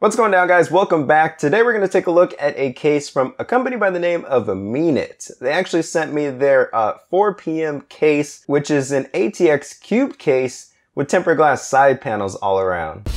What's going down, guys? Welcome back. Today we're going to take a look at a case from a company by the name of Meanit. They actually sent me their 4PM case, which is an ATX cube case with tempered glass side panels all around.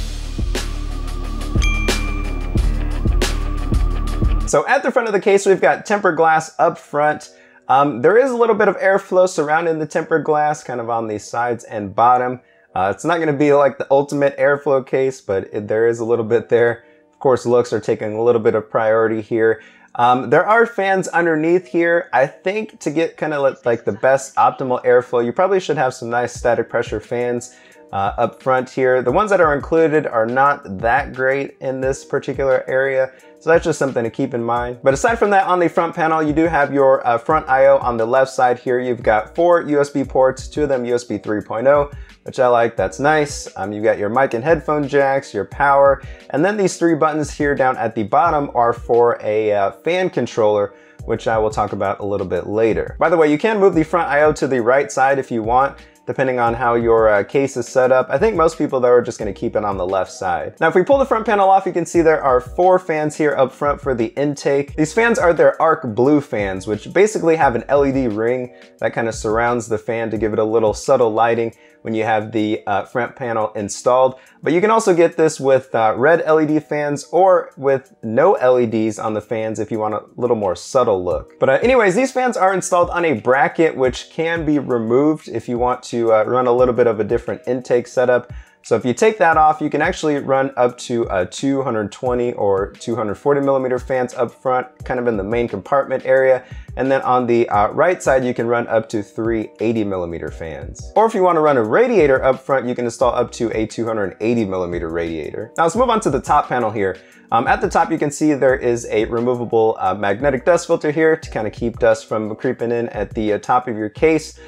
So at the front of the case, we've got tempered glass up front. There is a little bit of airflow surrounding the tempered glass, kind of on the sides and bottom. It's not going to be like the ultimate airflow case, but there is a little bit there. Of course, looks are taking a little bit of priority here. There are fans underneath here. I think to get kind of like the best optimal airflow, you probably should have some nice static pressure fans up front here. The ones that are included are not that great in this particular area, so that's just something to keep in mind. But aside from that, on the front panel, you do have your front IO on the left side here. You've got four USB ports, two of them USB 3.0, which I like, that's nice. You've got your mic and headphone jacks, your power, and then these three buttons here down at the bottom are for a fan controller, which I will talk about a little bit later. By the way, you can move the front IO to the right side if you want, depending on how your case is set up. I think most people though are just gonna keep it on the left side. Now if we pull the front panel off, you can see there are four fans here up front for the intake. These fans are their Arc Blue fans, which basically have an LED ring that kind of surrounds the fan to give it a little subtle lighting when you have the front panel installed. But you can also get this with red LED fans or with no LEDs on the fans if you want a little more subtle look. But anyways, these fans are installed on a bracket which can be removed if you want to run a little bit of a different intake setup. So if you take that off, you can actually run up to 220 or 240 millimeter fans up front, kind of in the main compartment area. And then on the right side, you can run up to 380 millimeter fans. Or if you want to run a radiator up front, you can install up to a 280 millimeter radiator. Now let's move on to the top panel here. At the top, you can see there is a removable magnetic dust filter here to kind of keep dust from creeping in at the top of your case.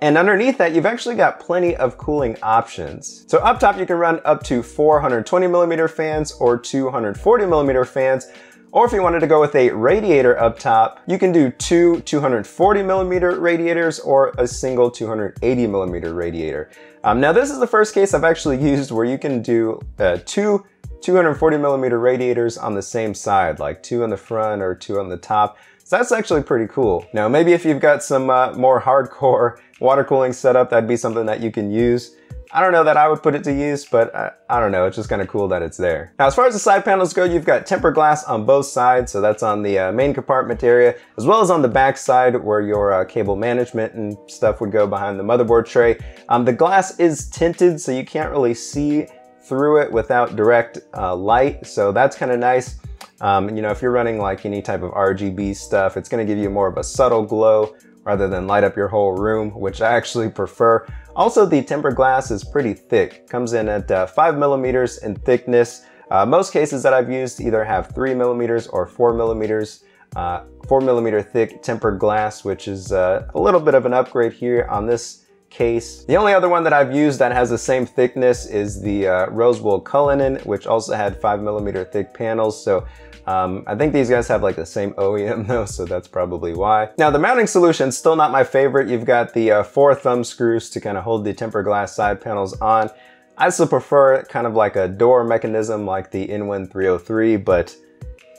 And underneath that, you've actually got plenty of cooling options. So up top, you can run up to 420 millimeter fans or 240 millimeter fans. Or if you wanted to go with a radiator up top, you can do two 240 millimeter radiators or a single 280 millimeter radiator. Now this is the first case I've actually used where you can do two 240 millimeter radiators on the same side, like two on the front or two on the top. So that's actually pretty cool. Now, maybe if you've got some more hardcore water cooling setup, that'd be something that you can use. I don't know that I would put it to use, but I don't know, it's just kind of cool that it's there. Now, as far as the side panels go, you've got tempered glass on both sides, so that's on the main compartment area, as well as on the back side where your cable management and stuff would go behind the motherboard tray. The glass is tinted, so you can't really see through it without direct light, so that's kind of nice. You know, if you're running like any type of RGB stuff, it's going to give you more of a subtle glow rather than light up your whole room, which I actually prefer. Also, the tempered glass is pretty thick, comes in at 5 millimeters in thickness. Most cases that I've used either have 3 millimeters or 4 millimeters, 4 millimeter thick tempered glass, which is a little bit of an upgrade here on this case. The only other one that I've used that has the same thickness is the Rosewill Cullinan, which also had 5 millimeter thick panels. So I think these guys have like the same OEM though, so that's probably why. Now the mounting solution, still not my favorite. You've got the four thumb screws to kind of hold the tempered glass side panels on. I still prefer kind of like a door mechanism like the N1303, but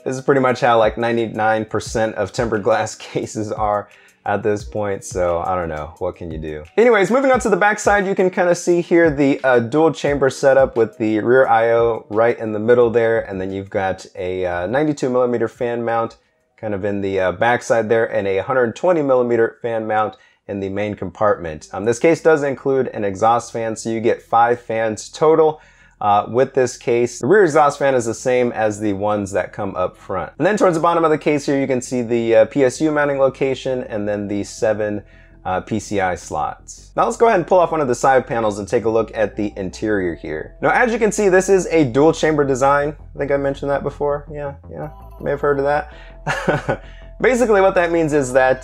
this is pretty much how like 99% of tempered glass cases are at this point, so I don't know, what can you do? Anyways, moving on to the backside, you can kind of see here the dual chamber setup with the rear IO right in the middle there, and then you've got a 92 millimeter fan mount kind of in the backside there, and a 120 millimeter fan mount in the main compartment. This case does include an exhaust fan, so you get 5 fans total. With this case, the rear exhaust fan is the same as the ones that come up front. And then towards the bottom of the case here, you can see the PSU mounting location and then the 7 PCI slots. Now let's go ahead and pull off one of the side panels and take a look at the interior here. Now as you can see, this is a dual chamber design. I think I mentioned that before. Yeah, you may have heard of that. Basically what that means is that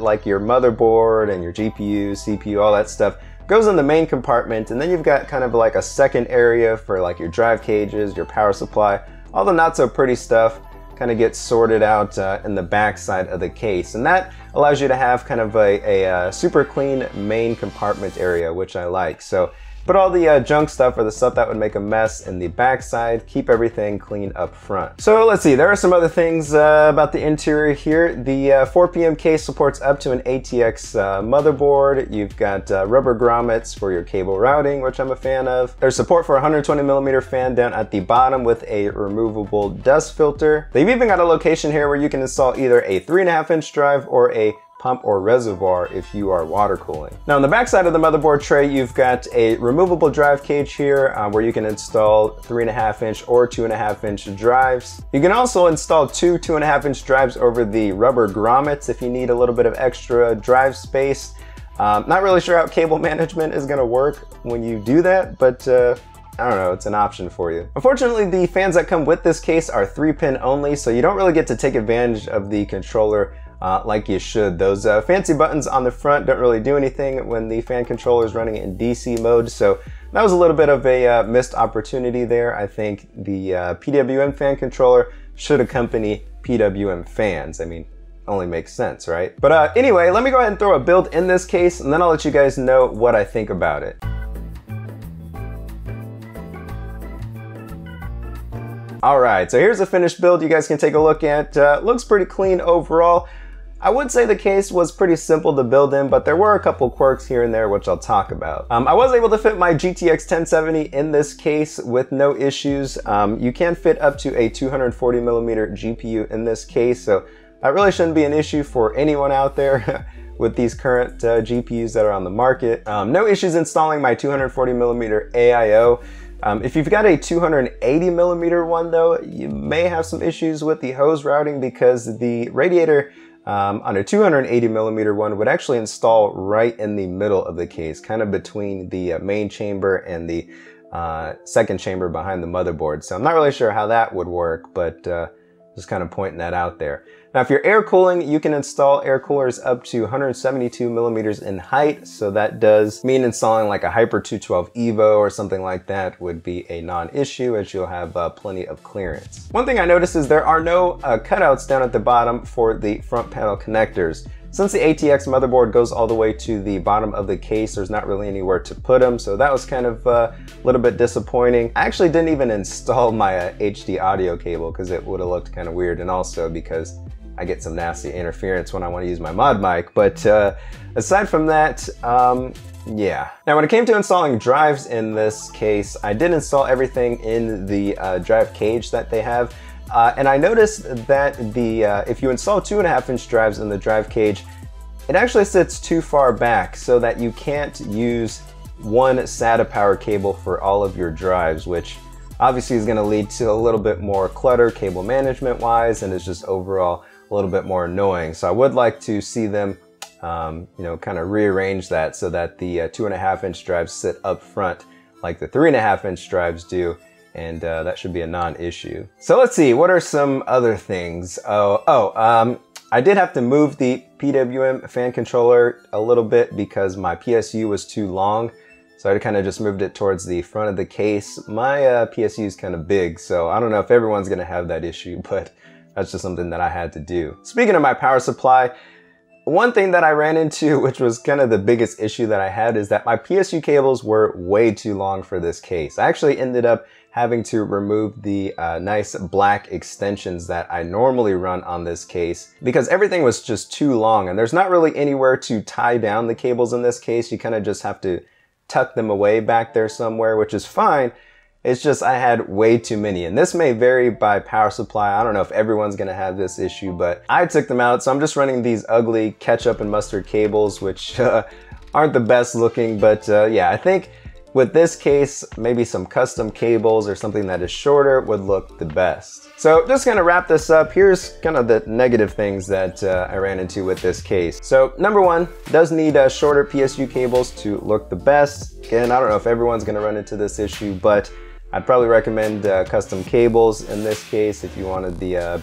like your motherboard and your GPU, CPU, all that stuff goes in the main compartment, and then you've got kind of like a second area for like your drive cages, your power supply, all the not so pretty stuff kind of gets sorted out in the back side of the case. And that allows you to have kind of a super clean main compartment area, which I like. So Put all the junk stuff or the stuff that would make a mess in the backside. Keep everything clean up front. So let's see, there are some other things about the interior here. The 4PM case supports up to an ATX motherboard. You've got rubber grommets for your cable routing, which I'm a fan of. There's support for a 120mm fan down at the bottom with a removable dust filter. They've even got a location here where you can install either a 3.5-inch drive or a pump or reservoir if you are water cooling. Now on the back side of the motherboard tray, you've got a removable drive cage here where you can install 3.5-inch or 2.5-inch drives. You can also install two 2.5-inch drives over the rubber grommets if you need a little bit of extra drive space. Not really sure how cable management is gonna work when you do that, but I don't know, it's an option for you. Unfortunately, the fans that come with this case are 3-pin only, so you don't really get to take advantage of the controller like you should. Those fancy buttons on the front don't really do anything when the fan controller is running in DC mode, so that was a little bit of a missed opportunity there. I think the PWM fan controller should accompany PWM fans. I mean, only makes sense, right? But anyway, let me go ahead and throw a build in this case, and then I'll let you guys know what I think about it. Alright, so here's a finished build you guys can take a look at. Looks pretty clean overall. I would say the case was pretty simple to build in, but there were a couple quirks here and there, which I'll talk about. I was able to fit my GTX 1070 in this case with no issues. You can fit up to a 240mm GPU in this case, so that really shouldn't be an issue for anyone out there with these current GPUs that are on the market. No issues installing my 240mm AIO. If you've got a 280mm one though, you may have some issues with the hose routing because the radiator on a 280mm one would actually install right in the middle of the case, kind of between the main chamber and the second chamber behind the motherboard. So I'm not really sure how that would work, but just kind of pointing that out there. Now, if you're air cooling, you can install air coolers up to 172mm in height, so that does mean installing like a Hyper 212 Evo or something like that would be a non-issue, as you'll have plenty of clearance. One thing I noticed is there are no cutouts down at the bottom for the front panel connectors. Since the ATX motherboard goes all the way to the bottom of the case, there's not really anywhere to put them, so that was kind of a little bit disappointing. I actually didn't even install my HD audio cable because it would have looked kind of weird, and also because I get some nasty interference when I want to use my mod mic, but aside from that, yeah. Now when it came to installing drives in this case, I did install everything in the drive cage that they have. And I noticed that the if you install 2.5-inch drives in the drive cage, it actually sits too far back so that you can't use one SATA power cable for all of your drives, which obviously is going to lead to a little bit more clutter cable management wise, and is just overall a little bit more annoying. So I would like to see them you know, kind of rearrange that so that the 2.5-inch drives sit up front like the 3.5-inch drives do. And that should be a non-issue. So let's see, what are some other things? I did have to move the PWM fan controller a little bit because my PSU was too long. So I kind of just moved it towards the front of the case. My PSU is kind of big, so I don't know if everyone's gonna have that issue, but that's just something that I had to do. Speaking of my power supply, one thing that I ran into, which was kind of the biggest issue that I had, is that my PSU cables were way too long for this case. I actually ended up having to remove the nice black extensions that I normally run on this case because everything was just too long, and there's not really anywhere to tie down the cables in this case. You kind of just have to tuck them away back there somewhere, which is fine. It's just I had way too many, and this may vary by power supply. I don't know if everyone's gonna have this issue, but I took them out, so I'm just running these ugly ketchup and mustard cables, which aren't the best looking, but yeah, I think with this case, maybe some custom cables or something that is shorter would look the best. So just gonna wrap this up. Here's kind of the negative things that I ran into with this case. So number one, does need shorter PSU cables to look the best. Again, I don't know if everyone's gonna run into this issue, but I'd probably recommend custom cables in this case if you wanted the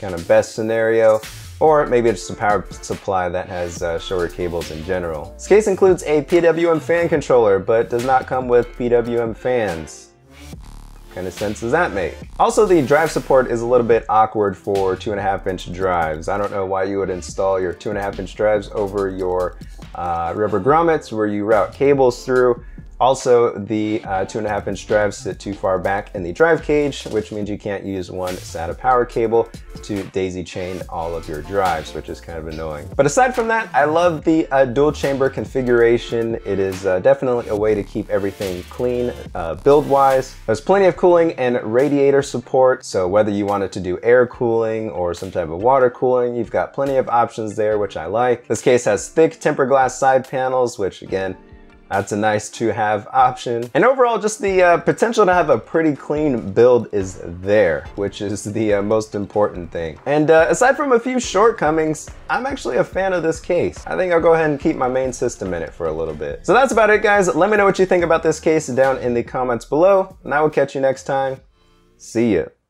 kind of best scenario, or maybe it's just a power supply that has shorter cables in general. This case includes a PWM fan controller, but does not come with PWM fans. What kind of sense does that make? Also, the drive support is a little bit awkward for 2.5-inch drives. I don't know why you would install your 2.5-inch drives over your rubber grommets where you route cables through. Also, the 2.5-inch drives sit too far back in the drive cage, which means you can't use one SATA power cable to daisy chain all of your drives, which is kind of annoying. But aside from that, I love the dual chamber configuration. It is definitely a way to keep everything clean build-wise. There's plenty of cooling and radiator support, so whether you wanted to do air cooling or some type of water cooling, you've got plenty of options there, which I like. This case has thick tempered glass side panels, which again, that's a nice to have option. And overall, just the potential to have a pretty clean build is there, which is the most important thing. And aside from a few shortcomings, I'm actually a fan of this case. I think I'll go ahead and keep my main system in it for a little bit. So that's about it, guys. Let me know what you think about this case down in the comments below, and I will catch you next time. See ya.